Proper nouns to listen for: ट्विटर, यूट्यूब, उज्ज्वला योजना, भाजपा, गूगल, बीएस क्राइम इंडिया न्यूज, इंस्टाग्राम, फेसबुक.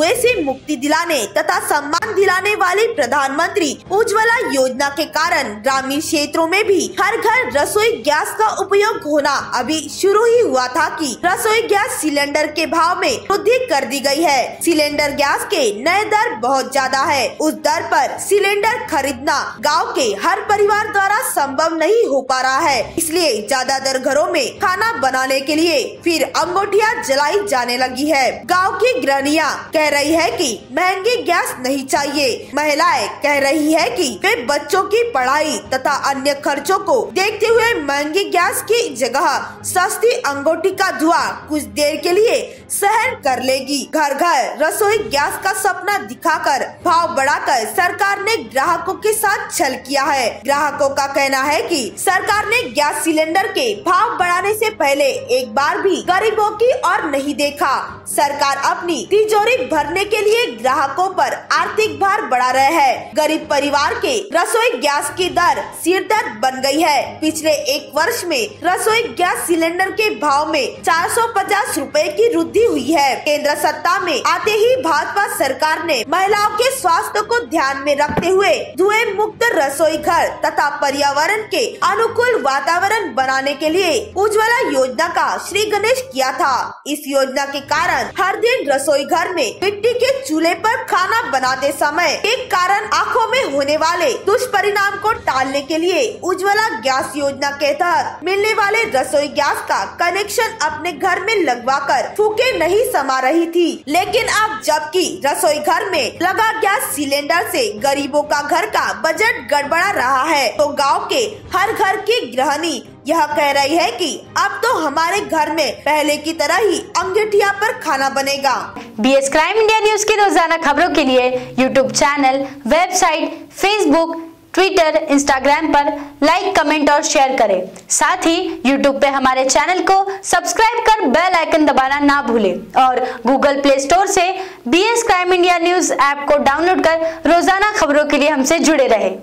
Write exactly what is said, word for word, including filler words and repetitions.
धुएं से मुक्ति दिलाने तथा सम्मान दिलाने वाली प्रधानमंत्री उज्ज्वला योजना के कारण ग्रामीण क्षेत्रों में भी हर घर रसोई गैस का उपयोग होना अभी शुरू ही हुआ था कि रसोई गैस सिलेंडर के भाव में वृद्धि कर दी गई है। सिलेंडर गैस के नए दर बहुत ज्यादा है। उस दर पर सिलेंडर खरीदना गाँव के हर परिवार द्वारा संभव नहीं हो पा रहा है, इसलिए ज्यादातर घरों में खाना बनाने के लिए फिर अंगूठियां जलाई जाने लगी है। गांव की गृहणियां कह रही है कि महंगी गैस नहीं चाहिए। महिलाएं कह रही है कि वे बच्चों की पढ़ाई तथा अन्य खर्चों को देखते हुए महंगी गैस की जगह सस्ती अंगूठी का धुआं कुछ देर के लिए सहन कर लेगी। घर घर रसोई गैस का सपना दिखाकर भाव बढ़ाकर सरकार ने ग्राहकों के साथ छल किया है। ग्राहकों का कहना है कि सरकार ने गैस सिलेंडर के भाव बढ़ाने से पहले एक बार भी गरीबों की और नहीं देखा। सरकार अपनी तिजोरी भरने के लिए ग्राहकों पर आर्थिक भार बढ़ा रहे हैं। गरीब परिवार के रसोई गैस की दर सिरदर्द बन गई है। पिछले एक वर्ष में रसोई गैस सिलेंडर के भाव में चार सौ पचास रूपए की वृद्धि हुई है। केंद्र सत्ता में आते ही भाजपा सरकार ने महिलाओं के स्वास्थ्य को ध्यान में रखते हुए धुएं मुक्त रसोई घर तथा पर्यावरण के अनुकूल वातावरण बनाने के लिए उज्ज्वला योजना का श्री गणेश किया था। इस योजना के कारण हर दिन रसोई घर में मिट्टी के चूल्हे पर खाना बनाते समय एक कारण आंखों में होने वाले दुष्परिणाम को टालने के लिए उज्ज्वला गैस योजना के तहत मिलने वाले रसोई गैस का कनेक्शन अपने घर में लगवाकर फूके नहीं समा रही थी। लेकिन अब जबकि रसोई घर में लगा गैस सिलेंडर से गरीबों का घर का बजट गड़बड़ा रहा है, तो गाँव के हर घर की गृहिणी यह कह रही है कि अब तो हमारे घर में पहले की तरह ही अंगूठिया पर खाना बनेगा। बीएस क्राइम इंडिया न्यूज की रोजाना खबरों के लिए यूट्यूब channel, website, फेसबुक, ट्विटर, इंस्टाग्राम पर लाइक, कमेंट और शेयर करें। साथ ही यूट्यूब पे हमारे चैनल को सब्सक्राइब कर बेल आइकन दबाना ना भूलें और गूगल प्ले स्टोर से बीएस क्राइम इंडिया न्यूज app को डाउनलोड कर रोजाना खबरों के लिए हमसे जुड़े रहे।